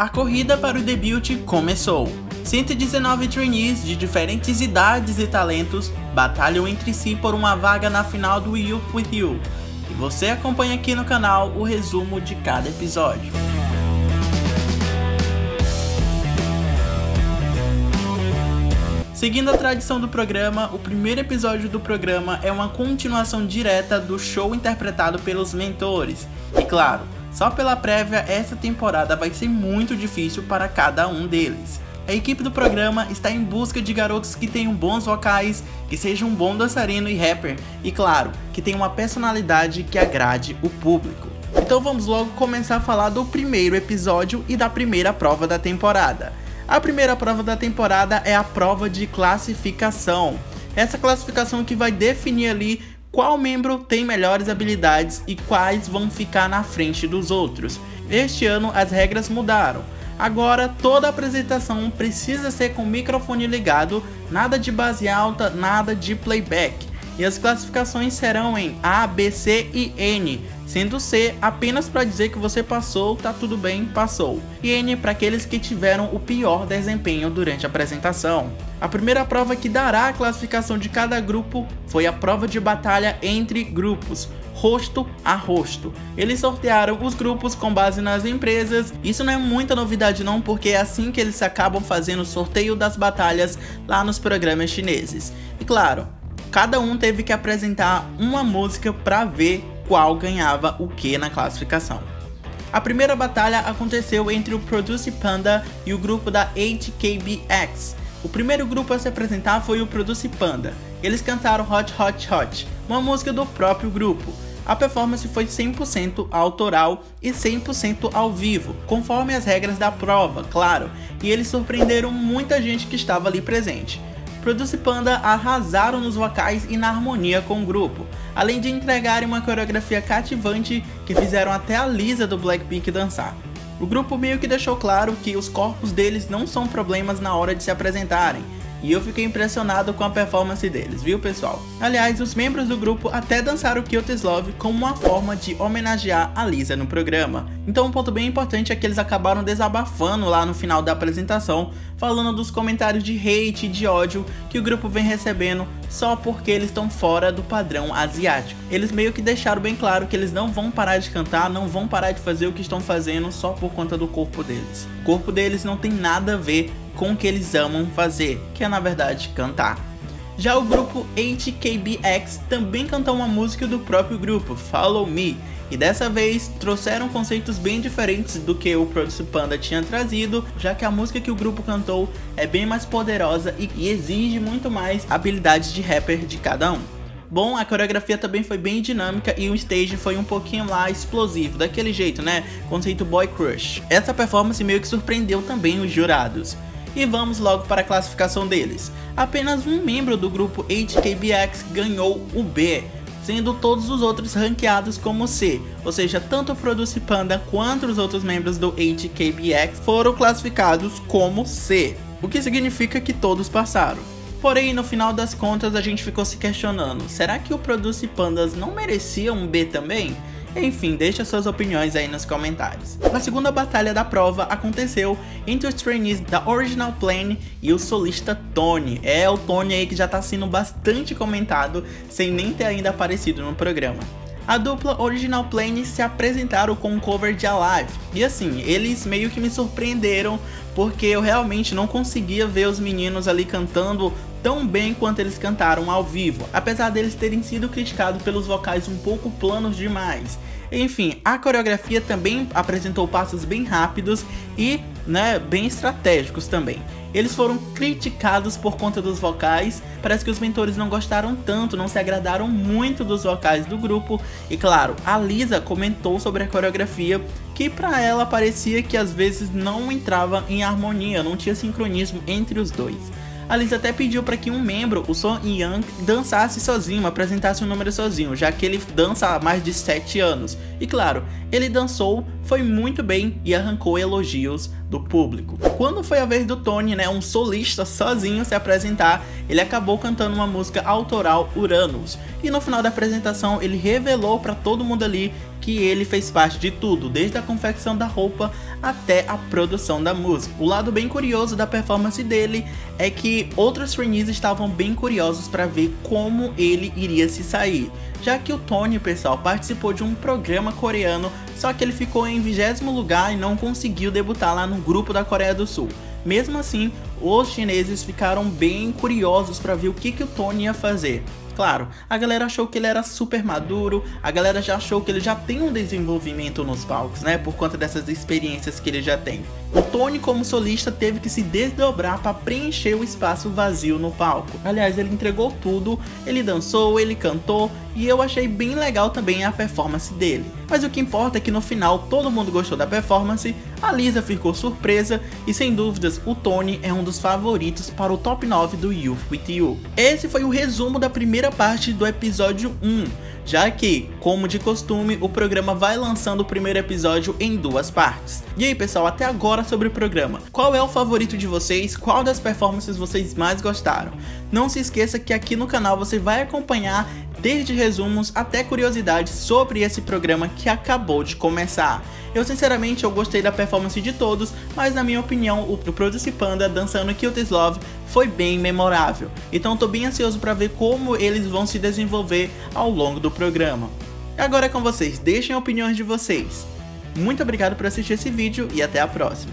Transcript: A corrida para o debut começou. 119 trainees de diferentes idades e talentos batalham entre si por uma vaga na final do Youth With You. E você acompanha aqui no canal o resumo de cada episódio. Seguindo a tradição do programa, o primeiro episódio do programa é uma continuação direta do show interpretado pelos mentores. E claro, só pela prévia, essa temporada vai ser muito difícil para cada um deles. A equipe do programa está em busca de garotos que tenham bons vocais, que sejam um bom dançarino e rapper, e claro, que tenham uma personalidade que agrade o público. Então vamos logo começar a falar do primeiro episódio e da primeira prova da temporada. A primeira prova da temporada é a prova de classificação. Essa classificação que vai definir ali qual membro tem melhores habilidades e quais vão ficar na frente dos outros. Este ano as regras mudaram. Agora toda apresentação precisa ser com o microfone ligado, nada de base alta, nada de playback. E as classificações serão em A, B, C e N. Sendo C apenas para dizer que você passou, tá tudo bem, passou. E N para aqueles que tiveram o pior desempenho durante a apresentação. A primeira prova que dará a classificação de cada grupo foi a prova de batalha entre grupos, rosto a rosto. Eles sortearam os grupos com base nas empresas. Isso não é muita novidade não, porque é assim que eles acabam fazendo o sorteio das batalhas lá nos programas chineses. E claro, cada um teve que apresentar uma música para ver qual ganhava o que na classificação. A primeira batalha aconteceu entre o Produce Panda e o grupo da H.K.B.X. O primeiro grupo a se apresentar foi o Produce Panda. Eles cantaram Hot Hot Hot, uma música do próprio grupo. A performance foi 100% autoral e 100% ao vivo, conforme as regras da prova, claro. E eles surpreenderam muita gente que estava ali presente. Produce Panda arrasaram nos vocais e na harmonia com o grupo, além de entregarem uma coreografia cativante que fizeram até a Lisa do Blackpink dançar. O grupo meio que deixou claro que os corpos deles não são problemas na hora de se apresentarem, e eu fiquei impressionado com a performance deles, viu pessoal? Aliás, os membros do grupo até dançaram Kyoto's Love como uma forma de homenagear a Lisa no programa. Então um ponto bem importante é que eles acabaram desabafando lá no final da apresentação, falando dos comentários de hate e de ódio que o grupo vem recebendo só porque eles estão fora do padrão asiático. Eles meio que deixaram bem claro que eles não vão parar de cantar, não vão parar de fazer o que estão fazendo só por conta do corpo deles. O corpo deles não tem nada a ver com o que eles amam fazer, que é na verdade cantar. Já o grupo H.K.B.X também cantou uma música do próprio grupo, Follow Me, e dessa vez trouxeram conceitos bem diferentes do que o Produce Panda tinha trazido, já que a música que o grupo cantou é bem mais poderosa e exige muito mais habilidades de rapper de cada um. Bom, a coreografia também foi bem dinâmica e o stage foi um pouquinho lá explosivo, daquele jeito, né? Conceito boy crush. Essa performance meio que surpreendeu também os jurados. E vamos logo para a classificação deles. Apenas um membro do grupo H.K.B.X ganhou o B, sendo todos os outros ranqueados como C, ou seja, tanto o Produce Panda quanto os outros membros do H.K.B.X foram classificados como C, o que significa que todos passaram. Porém, no final das contas, a gente ficou se questionando, será que o Produce Pandas não merecia um B também? Enfim, deixa suas opiniões aí nos comentários. A segunda batalha da prova aconteceu entre os trainees da Original Plane e o solista Tony. É o Tony aí que já tá sendo bastante comentado, sem nem ter ainda aparecido no programa. A dupla Original Plane se apresentaram com um cover de Alive. E assim, eles meio que me surpreenderam, porque eu realmente não conseguia ver os meninos ali cantando tão bem quanto eles cantaram ao vivo, apesar deles terem sido criticados pelos vocais um pouco planos demais. Enfim, a coreografia também apresentou passos bem rápidos e, né, bem estratégicos também. Eles foram criticados por conta dos vocais, parece que os mentores não gostaram tanto, não se agradaram muito dos vocais do grupo. E claro, a Lisa comentou sobre a coreografia, que pra ela parecia que às vezes não entrava em harmonia, não tinha sincronismo entre os dois. A Lisa até pediu para que um membro, o Son Yang, dançasse sozinho, apresentasse um número sozinho, já que ele dança há mais de 7 anos. E claro, ele dançou, foi muito bem e arrancou elogios do público. Quando foi a vez do Tony, né, um solista sozinho se apresentar, ele acabou cantando uma música autoral, Uranus. E no final da apresentação, ele revelou para todo mundo ali que ele fez parte de tudo, desde a confecção da roupa até a produção da música. O lado bem curioso da performance dele é que outros trainees estavam bem curiosos para ver como ele iria se sair, já que o Tony, pessoal, participou de um programa coreano, só que ele ficou em 20º lugar e não conseguiu debutar lá no grupo da Coreia do Sul. Mesmo assim, os chineses ficaram bem curiosos para ver o que o Tony ia fazer. Claro, a galera achou que ele era super maduro, a galera já achou que ele já tem um desenvolvimento nos palcos, né, por conta dessas experiências que ele já tem. O Tony, como solista, teve que se desdobrar para preencher o espaço vazio no palco. Aliás, ele entregou tudo, ele dançou, ele cantou, e eu achei bem legal também a performance dele. Mas o que importa é que no final todo mundo gostou da performance, a Lisa ficou surpresa, e sem dúvidas o Tony é um dos favoritos para o top 9 do Youth With You. Esse foi o resumo da primeira parte do episódio 1, já que, como de costume, o programa vai lançando o primeiro episódio em duas partes. E aí, pessoal, até agora sobre o programa. Qual é o favorito de vocês? Qual das performances vocês mais gostaram? Não se esqueça que aqui no canal você vai acompanhar desde resumos até curiosidades sobre esse programa que acabou de começar. Eu sinceramente gostei da performance de todos, mas na minha opinião o do Produce Panda dançando Kill This Love foi bem memorável. Então tô bem ansioso para ver como eles vão se desenvolver ao longo do programa. Agora é com vocês, deixem opiniões de vocês. Muito obrigado por assistir esse vídeo e até a próxima.